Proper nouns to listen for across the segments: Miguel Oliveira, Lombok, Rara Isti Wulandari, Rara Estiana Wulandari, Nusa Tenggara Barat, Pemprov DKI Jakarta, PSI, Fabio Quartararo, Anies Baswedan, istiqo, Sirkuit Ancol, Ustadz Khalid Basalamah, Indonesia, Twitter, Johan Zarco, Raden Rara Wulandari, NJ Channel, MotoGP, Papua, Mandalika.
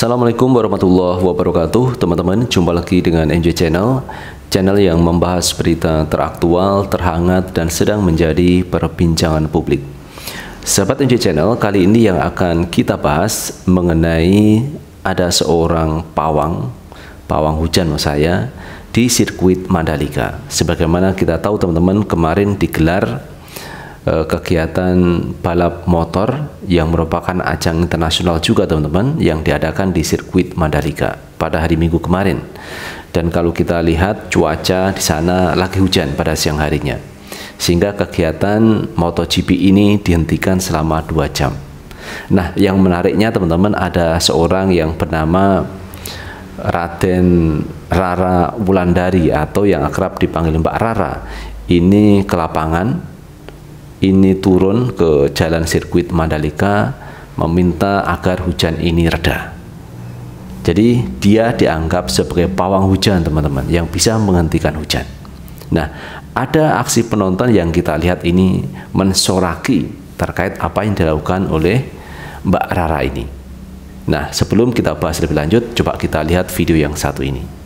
Assalamualaikum warahmatullahi wabarakatuh. Teman-teman, jumpa lagi dengan NJ Channel, channel yang membahas berita teraktual, terhangat, dan sedang menjadi perbincangan publik. Sahabat NJ Channel, kali ini yang akan kita bahas mengenai ada seorang pawang hujan maksud saya, di sirkuit Mandalika. Sebagaimana kita tahu teman-teman, kemarin digelar kegiatan balap motor yang merupakan ajang internasional juga teman-teman, yang diadakan di sirkuit Mandalika pada hari Minggu kemarin. Dan kalau kita lihat cuaca di sana lagi hujan pada siang harinya, sehingga kegiatan MotoGP ini dihentikan selama 2 jam. Nah, yang menariknya teman-teman, ada seorang yang bernama Raden Rara Wulandari atau yang akrab dipanggil Mbak Rara ini ke lapangan, ini turun ke jalan sirkuit Mandalika meminta agar hujan ini reda. Jadi dia dianggap sebagai pawang hujan teman-teman, yang bisa menghentikan hujan. Nah, ada aksi penonton yang kita lihat ini mensoraki terkait apa yang dilakukan oleh Mbak Rara ini. Nah, sebelum kita bahas lebih lanjut, coba kita lihat video yang satu ini.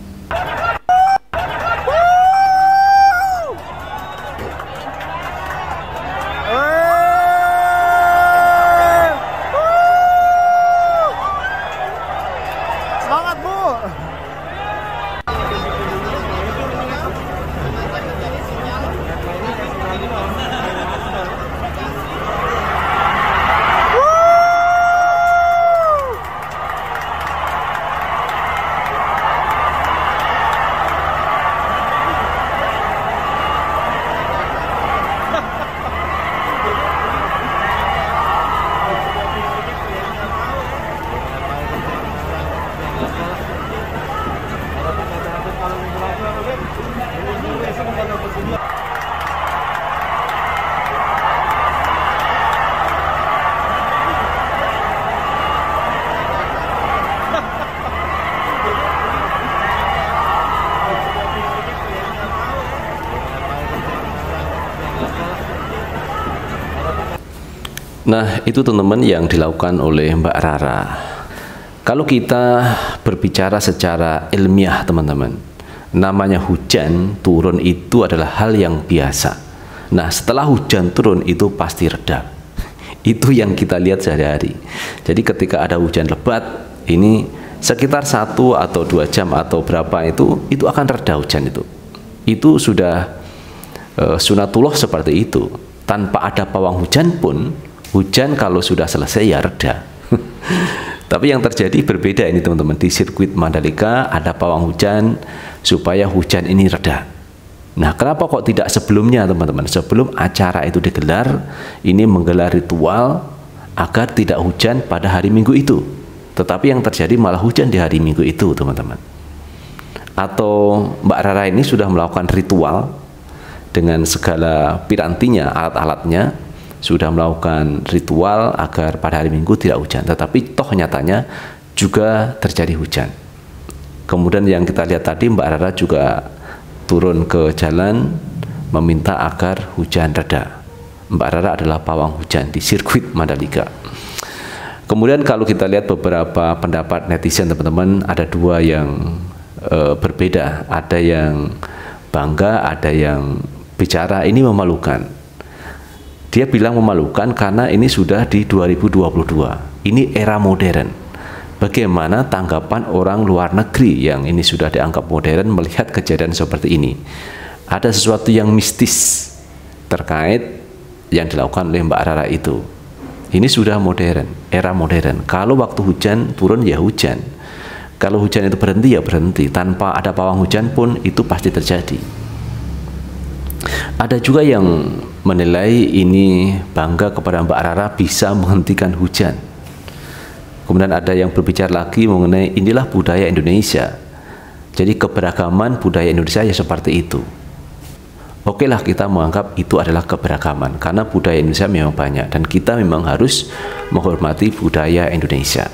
Nah, itu teman-teman yang dilakukan oleh Mbak Rara. Kalau kita berbicara secara ilmiah teman-teman, namanya hujan turun itu adalah hal yang biasa. Nah, setelah hujan turun itu pasti reda. Itu yang kita lihat sehari-hari. Jadi ketika ada hujan lebat, ini sekitar 1 atau 2 jam atau berapa itu akan reda hujan itu. Itu sudah sunatullah seperti itu. Tanpa ada pawang hujan pun, hujan kalau sudah selesai ya reda. Tapi yang terjadi berbeda ini teman-teman. Di sirkuit Mandalika ada pawang hujan supaya hujan ini reda. Nah, kenapa kok tidak sebelumnya teman-teman? Sebelum acara itu digelar, ini menggelar ritual agar tidak hujan pada hari Minggu itu. Tetapi yang terjadi malah hujan di hari Minggu itu teman-teman. Atau Mbak Rara ini sudah melakukan ritual dengan segala pirantinya, alat-alatnya, sudah melakukan ritual agar pada hari Minggu tidak hujan, tetapi toh nyatanya juga terjadi hujan. Kemudian yang kita lihat tadi, Mbak Rara juga turun ke jalan meminta agar hujan reda. Mbak Rara adalah pawang hujan di sirkuit Mandalika. Kemudian kalau kita lihat beberapa pendapat netizen teman-teman, ada 2 yang berbeda. Ada yang bangga, ada yang bicara ini memalukan. Dia bilang memalukan karena ini sudah di 2022. Ini era modern. Bagaimana tanggapan orang luar negeri yang ini sudah dianggap modern melihat kejadian seperti ini? Ada sesuatu yang mistis terkait yang dilakukan oleh Mbak Rara itu. Ini sudah modern, era modern. Kalau waktu hujan turun ya hujan. Kalau hujan itu berhenti ya berhenti. Tanpa ada pawang hujan pun itu pasti terjadi. Ada juga yang menilai ini bangga kepada Mbak Rara bisa menghentikan hujan. Kemudian ada yang berbicara lagi mengenai inilah budaya Indonesia. Jadi keberagaman budaya Indonesia ya seperti itu. Oke lah, kita menganggap itu adalah keberagaman karena budaya Indonesia memang banyak dan kita memang harus menghormati budaya Indonesia.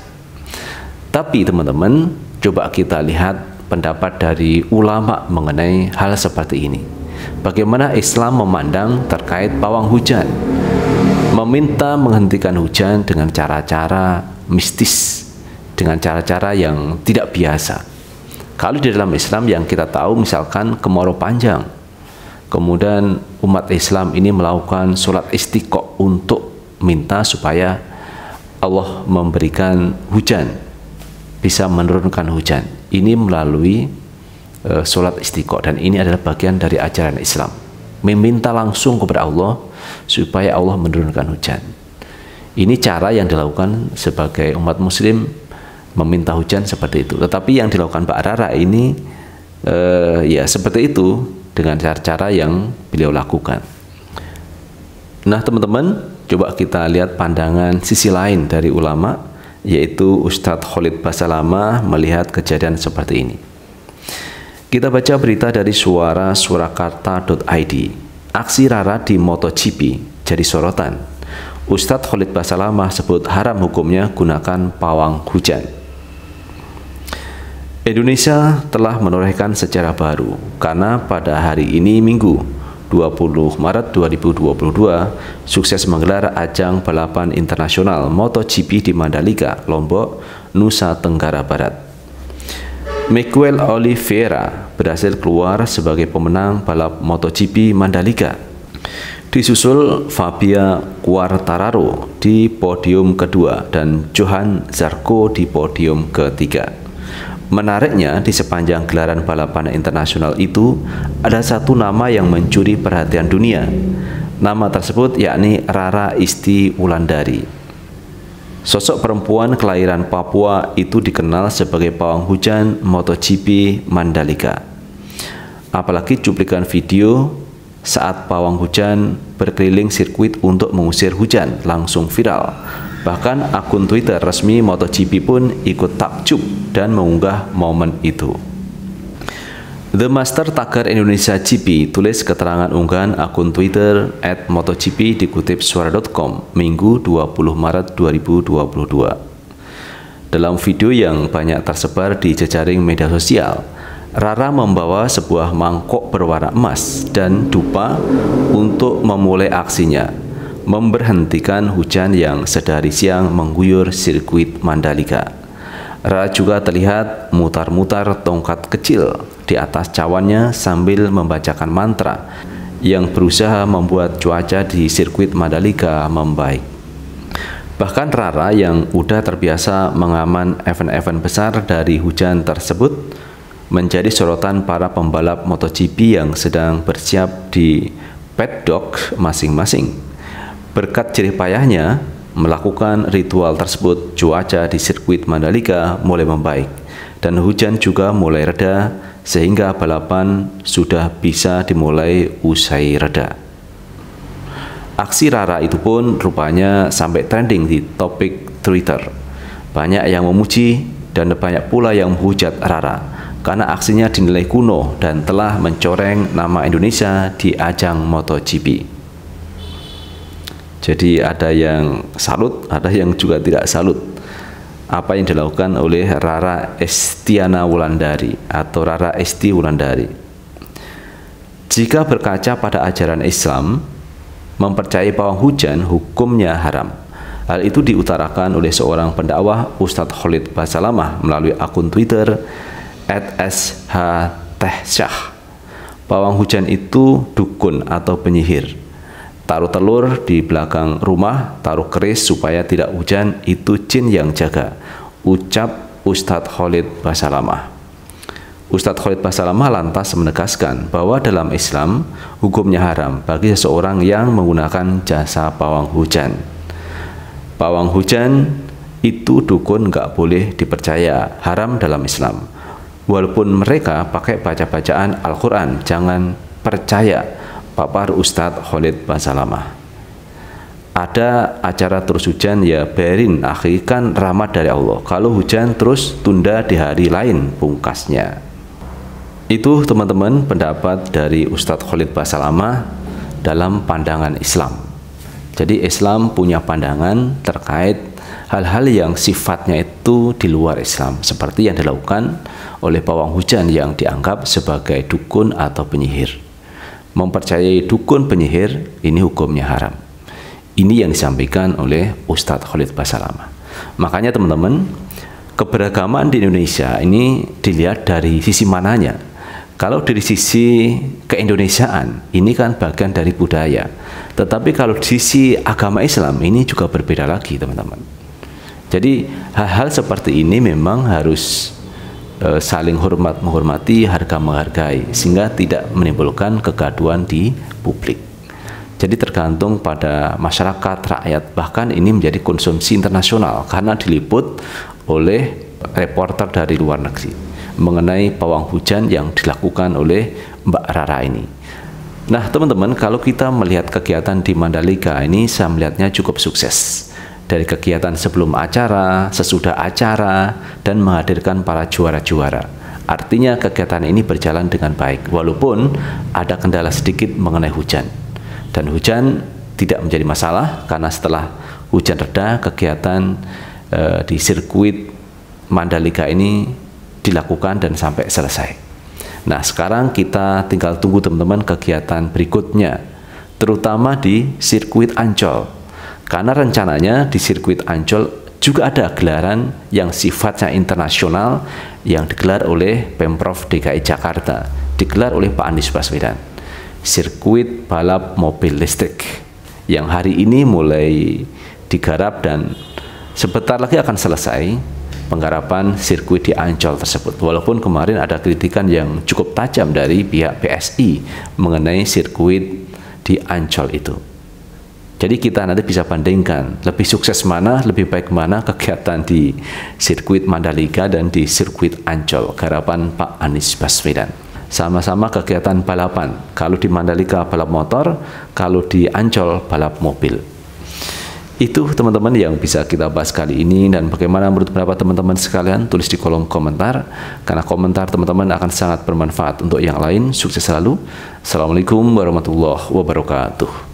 Tapi teman-teman, coba kita lihat pendapat dari ulama mengenai hal seperti ini. Bagaimana Islam memandang terkait pawang hujan, meminta menghentikan hujan dengan cara-cara mistis dengan cara-cara yang tidak biasa. Kalau di dalam Islam yang kita tahu misalkan kemarau panjang, kemudian umat Islam ini melakukan sholat istiqo untuk minta supaya Allah memberikan hujan, bisa menurunkan hujan. Ini melalui sholat istiqo, dan ini adalah bagian dari ajaran Islam. Meminta langsung kepada Allah supaya Allah menurunkan hujan. Ini cara yang dilakukan sebagai umat muslim meminta hujan seperti itu. Tetapi yang dilakukan Pak Rara ini ya seperti itu, dengan cara-cara yang beliau lakukan. Nah teman-teman, coba kita lihat pandangan sisi lain dari ulama, yaitu Ustadz Khalid Basalamah melihat kejadian seperti ini. Kita baca berita dari suarasurakarta.id. Aksi Rara di MotoGP jadi sorotan. Ustadz Khalid Basalamah sebut haram hukumnya gunakan pawang hujan. Indonesia telah menorehkan sejarah baru karena pada hari ini Minggu 20 Maret 2022 sukses menggelar ajang balapan internasional MotoGP di Mandalika, Lombok, Nusa Tenggara Barat. Miguel Oliveira berhasil keluar sebagai pemenang balap MotoGP Mandalika. Disusul Fabio Quartararo di podium kedua dan Johan Zarco di podium ketiga. Menariknya, di sepanjang gelaran balapan internasional itu, ada satu nama yang mencuri perhatian dunia. Nama tersebut yakni Rara Isti Wulandari. Sosok perempuan kelahiran Papua itu dikenal sebagai pawang hujan MotoGP Mandalika. Apalagi cuplikan video saat pawang hujan berkeliling sirkuit untuk mengusir hujan langsung viral. Bahkan akun Twitter resmi MotoGP pun ikut takjub dan mengunggah momen itu. The Master Tagar Indonesia GP tulis keterangan unggahan akun Twitter @MotoGP dikutip suara.com Minggu 20 Maret 2022. Dalam video yang banyak tersebar di jejaring media sosial, Rara membawa sebuah mangkok berwarna emas dan dupa untuk memulai aksinya, memberhentikan hujan yang sedari siang mengguyur sirkuit Mandalika. Rara juga terlihat mutar-mutar tongkat kecil di atas cawannya sambil membacakan mantra yang berusaha membuat cuaca di sirkuit Mandalika membaik. Bahkan Rara yang udah terbiasa mengaman event-event besar dari hujan tersebut menjadi sorotan para pembalap MotoGP yang sedang bersiap di paddock masing-masing. Berkat jerih payahnya melakukan ritual tersebut, cuaca di sirkuit Mandalika mulai membaik dan hujan juga mulai reda, sehingga balapan sudah bisa dimulai usai reda. Aksi Rara itu pun rupanya sampai trending di topik Twitter. Banyak yang memuji dan banyak pula yang menghujat Rara karena aksinya dinilai kuno dan telah mencoreng nama Indonesia di ajang MotoGP. Jadi ada yang salut, ada yang juga tidak salut. Apa yang dilakukan oleh Rara Estiana Wulandari atau Rara Esti Wulandari. Jika berkaca pada ajaran Islam, mempercayai pawang hujan hukumnya haram. Hal itu diutarakan oleh seorang pendakwah Ustadz Khalid Basalamah melalui akun Twitter @shtehsyah. Pawang hujan itu dukun atau penyihir. Taruh telur di belakang rumah, taruh keris supaya tidak hujan, itu jin yang jaga, ucap Ustadz Khalid Basalamah. Ustadz Khalid Basalamah lantas menegaskan bahwa dalam Islam hukumnya haram bagi seseorang yang menggunakan jasa pawang hujan. Pawang hujan itu dukun, nggak boleh dipercaya, haram dalam Islam. Walaupun mereka pakai baca-bacaan Al-Quran, jangan percaya, papar Ustadz Khalid Basalamah. Ada acara terus hujan, ya berin akhi, kan rahmat dari Allah. Kalau hujan terus tunda di hari lain, pungkasnya. Itu teman-teman pendapat dari Ustadz Khalid Basalamah dalam pandangan Islam. Jadi Islam punya pandangan terkait hal-hal yang sifatnya itu di luar Islam, seperti yang dilakukan oleh pawang hujan yang dianggap sebagai dukun atau penyihir. Mempercayai dukun penyihir ini hukumnya haram. Ini yang disampaikan oleh Ustadz Khalid Basalamah. Makanya teman-teman, keberagaman di Indonesia ini dilihat dari sisi mananya. Kalau dari sisi keindonesiaan, ini kan bagian dari budaya. Tetapi kalau di sisi agama Islam, ini juga berbeda lagi, teman-teman. Jadi hal-hal seperti ini memang harus saling hormat menghormati, harga menghargai, sehingga tidak menimbulkan kegaduhan di publik. Jadi tergantung pada masyarakat, rakyat, bahkan ini menjadi konsumsi internasional karena diliput oleh reporter dari luar negeri mengenai pawang hujan yang dilakukan oleh Mbak Rara ini. Nah teman-teman, kalau kita melihat kegiatan di Mandalika ini, saya melihatnya cukup sukses. Dari kegiatan sebelum acara, sesudah acara, dan menghadirkan para juara-juara. Artinya kegiatan ini berjalan dengan baik, walaupun ada kendala sedikit mengenai hujan. Dan hujan tidak menjadi masalah, karena setelah hujan reda, kegiatan di sirkuit Mandalika ini dilakukan dan sampai selesai. Nah, sekarang kita tinggal tunggu teman-teman kegiatan berikutnya, terutama di sirkuit Ancol. Karena rencananya di sirkuit Ancol juga ada gelaran yang sifatnya internasional yang digelar oleh Pemprov DKI Jakarta, digelar oleh Pak Anies Baswedan. Sirkuit balap mobil listrik yang hari ini mulai digarap dan sebentar lagi akan selesai penggarapan sirkuit di Ancol tersebut. Walaupun kemarin ada kritikan yang cukup tajam dari pihak PSI mengenai sirkuit di Ancol itu. Jadi kita nanti bisa bandingkan lebih sukses mana, lebih baik mana kegiatan di sirkuit Mandalika dan di sirkuit Ancol garapan Pak Anies Baswedan. Sama-sama kegiatan balapan. Kalau di Mandalika balap motor, kalau di Ancol balap mobil. Itu teman-teman yang bisa kita bahas kali ini, dan bagaimana menurut pendapat teman-teman sekalian tulis di kolom komentar, karena komentar teman-teman akan sangat bermanfaat untuk yang lain. Sukses selalu. Assalamualaikum warahmatullahi wabarakatuh.